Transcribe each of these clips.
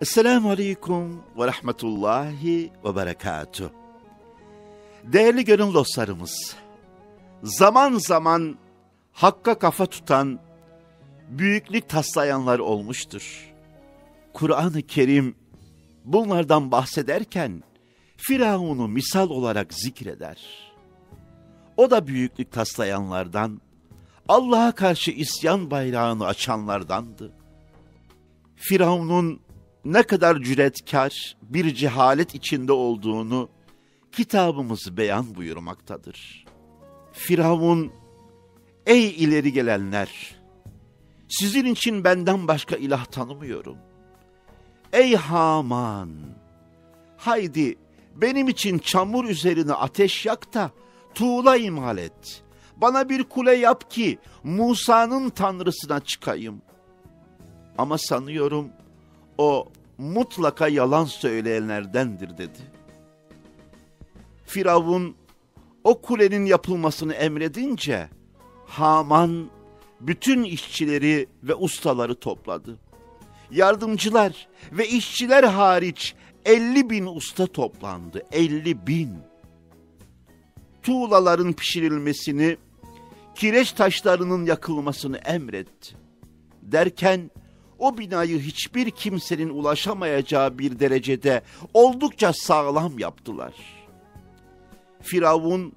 Esselamu Aleyküm ve Rahmetullahi ve Berekatuhu. Değerli gönül dostlarımız, zaman zaman hakka kafa tutan, büyüklük taslayanlar olmuştur. Kur'an-ı Kerim bunlardan bahsederken Firavun'u misal olarak zikreder. O da büyüklük taslayanlardan, Allah'a karşı isyan bayrağını açanlardandı. Firavun'un ne kadar cüretkar bir cehalet içinde olduğunu kitabımız beyan buyurmaktadır. Firavun, ey ileri gelenler, sizin için benden başka ilah tanımıyorum. Ey Haman, haydi benim için çamur üzerine ateş yak da tuğla imal et. Bana bir kule yap ki Musa'nın tanrısına çıkayım. Ama sanıyorum o mutlaka yalan söyleyenlerdendir dedi. Firavun o kulenin yapılmasını emredince Haman bütün işçileri ve ustaları topladı. Yardımcılar ve işçiler hariç 50.000 usta toplandı. 50.000. Tuğlaların pişirilmesini, kireç taşlarının yakılmasını emretti. Derken o binayı hiçbir kimsenin ulaşamayacağı bir derecede oldukça sağlam yaptılar. Firavun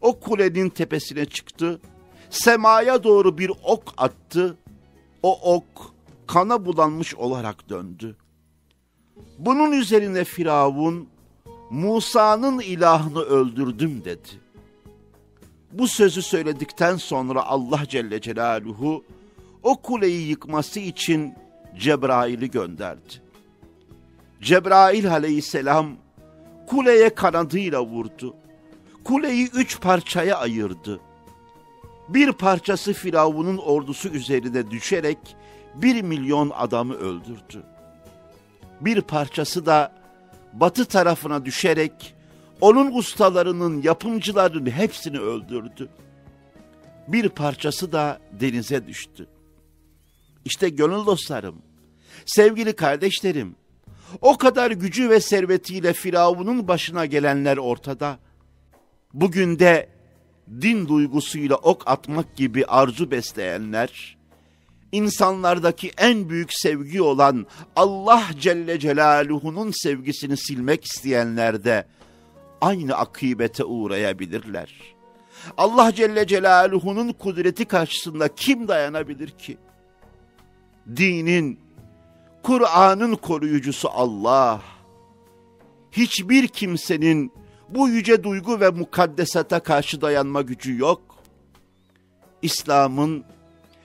o kulenin tepesine çıktı, semaya doğru bir ok attı, o ok kana bulanmış olarak döndü. Bunun üzerine Firavun, Musa'nın ilahını öldürdüm dedi. Bu sözü söyledikten sonra Allah Celle Celaluhu o kuleyi yıkması için Cebrail'i gönderdi. Cebrail aleyhisselam kuleye kanadıyla vurdu. Kuleyi 3 parçaya ayırdı. Bir parçası Firavun'un ordusu üzerine düşerek 1 milyon adamı öldürdü. Bir parçası da batı tarafına düşerek onun ustalarının, yapımcılarının hepsini öldürdü. Bir parçası da denize düştü. İşte gönül dostlarım, sevgili kardeşlerim, o kadar gücü ve servetiyle Firavun'un başına gelenler ortada. Bugün de din duygusuyla ok atmak gibi arzu besleyenler, insanlardaki en büyük sevgi olan Allah Celle Celaluhu'nun sevgisini silmek isteyenler de aynı akibete uğrayabilirler. Allah Celle Celaluhu'nun kudreti karşısında kim dayanabilir ki? Dinin, Kur'an'ın koruyucusu Allah, hiçbir kimsenin bu yüce duygu ve mukaddesata karşı dayanma gücü yok. İslam'ın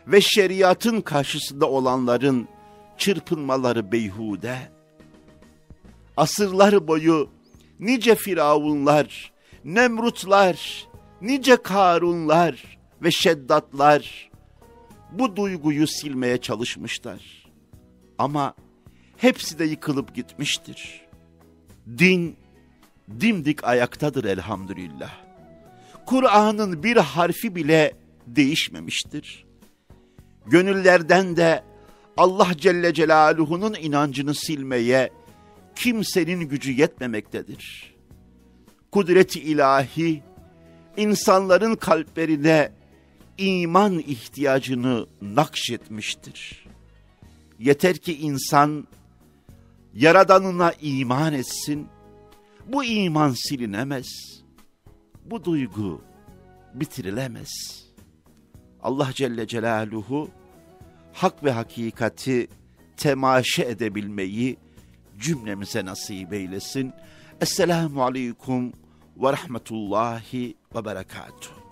ve şeriatın karşısında olanların çırpınmaları beyhude. Asırlar boyu nice Firavunlar, Nemrutlar, nice Karunlar ve Şeddatlar bu duyguyu silmeye çalışmışlar. Ama hepsi de yıkılıp gitmiştir. Din dimdik ayaktadır elhamdülillah. Kur'an'ın bir harfi bile değişmemiştir. Gönüllerden de Allah Celle Celaluhu'nun inancını silmeye kimsenin gücü yetmemektedir. Kudret-i ilahi insanların kalplerine iman ihtiyacını nakşetmiştir. Yeter ki insan Yaradan'ına iman etsin. Bu iman silinemez. Bu duygu bitirilemez. Allah Celle Celaluhu hak ve hakikati temaşa edebilmeyi cümlemize nasip eylesin. Esselamu Aleyküm ve Rahmetullahi ve Berekatuhu.